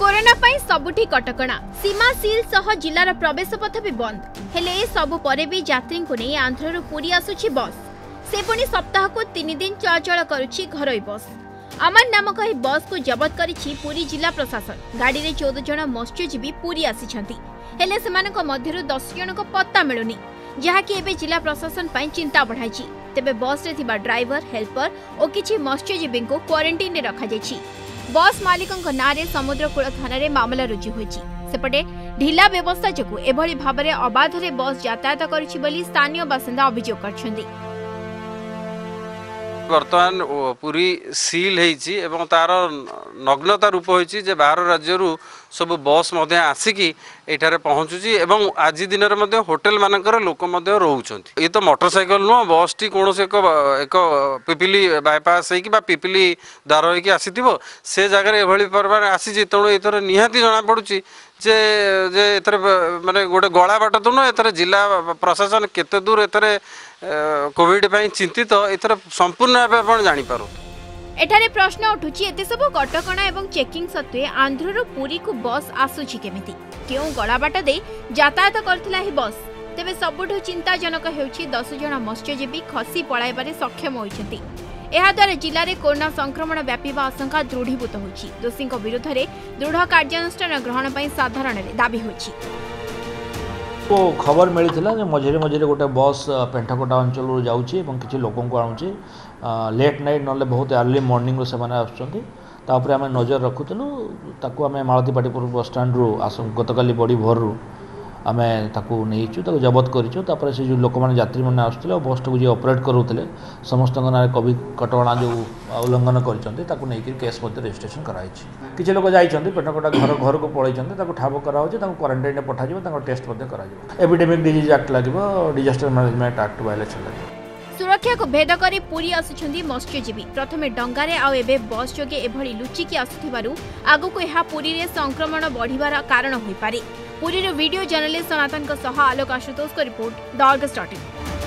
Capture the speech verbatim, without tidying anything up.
Corona पाई सबुठी कटकणा सीमा seal सह जिलार प्रवेश पथ भी बंद हेले सबु परे भी यात्री को नहीं आंध्रु पुरी आसुची बस से पुणी सप्ताह को तीन दिन चलाचल करुची घरोई बस अमर नामक यह बस को जबत करिछि पुरी जिला प्रशासन। गाड़ी में चौदह जन मत्स्यजीवी पुरी आसीछंती हेले सेमानक मध्यरु दस जनक पत्ता मिलुनी जहाँकि एबे जिला प्रशासन पाई चिंता बढ़ाई। तेबे बस रे थिबा ड्राइवर हेल्पर और किछि मत्स्यजीवी को क्वारंटाइन रे रखा जाइछि। बस मालिकों के नारे समुद्रकूल थाना मामला रुजु होइछि। सेपटे ढिला व्यवस्था जो एभली भाव में अबाध रे बस यातायात करुछि बोली स्थानीय बासिंदा अभियोग करछन्ती। बर्तमान पूरी सील होइछि एवं तार नग्नता रूप होइछि जे बाहर राज्य रु सब बस मधे आसिकी एठारे पहुँचुछि एवं आज दिन में होटेल मानकर लोक रोचंती। ये तो मोटरसाइकल नुह बस टी कौन से एक पिपिली बायपास हो पिपिली द्वार होकर आसी से जगह एभली परवान आसी तेणु एथर निहाती जना पड़ुछि जे जे एथर माने गोटे गला बाट तो नुह एथर जिला प्रशासन केते दूर एथर कोविड पाई चिंतित एथर संपूर्ण भाव आपण जानि पारु। एठारे प्रश्न उठुची एते सब कटकणा एवं चेकिंग सत्वे आंध्ररो पुरी को बस आसुची केमिति क्यों गलाबाट दे यातायात करथिला हे बस। तेबे सबुठु चिंताजनक हेउची दस जन मत्स्यजीवी खसी पळाइबारे सक्षम होइछन्ती। एहा द्वारा जिले में कोरोना संक्रमण व्यापीवा आशंका दृढ़ीभूत होइछि। दोषी विरुद्ध में दृढ़ कार्यानुष्ठान ग्रहण पर साधारण दाबी होइछि। तो खबर मिलता है मझे मझे गोटे बस पेंटाकोटा अंचल जाऊँगी किसी लोक को आणुचे लेट नाइट ना बहुत अर्ली मॉर्निंग से आसपर आम नजर रखुलु। ताकू आम मालतीपाटीपुर बस स्टैंड रु आस गतकाली बड़ी भोर रु आम ताकू नहींचु जबत करूँ। तापर से जो लोक मैंने यात्री मैंने आसुले और बस टाक ऑपरेट करूले समस्त ना कभी कटकणा जो उल्लंघन करके केस रजिस्ट्रेशन कराई। किसी लोक जाइए पेटकोटा घर घर को पलैंप ठाब कराई क्वारंटाइन पठाई टेस्ट एपिडेमिक डिजीज एक्ट लगे डिजास्टर मैनेजमेंट एक्ट वायलेसन लगे। सुरक्षा को भेद कर पूरी आसुछन्ती मत्स्यजीवी प्रथमे डंगारे आउ एबे बस जोगे एभली लुचिकी आसुथिबारु आगुको एहा पुरी रे संक्रमण बढ़िबार कारण होइपारे। पुरीर वीडियो जर्नलिस्ट सनातन सह Alok Ashutosh report the Argus dot in.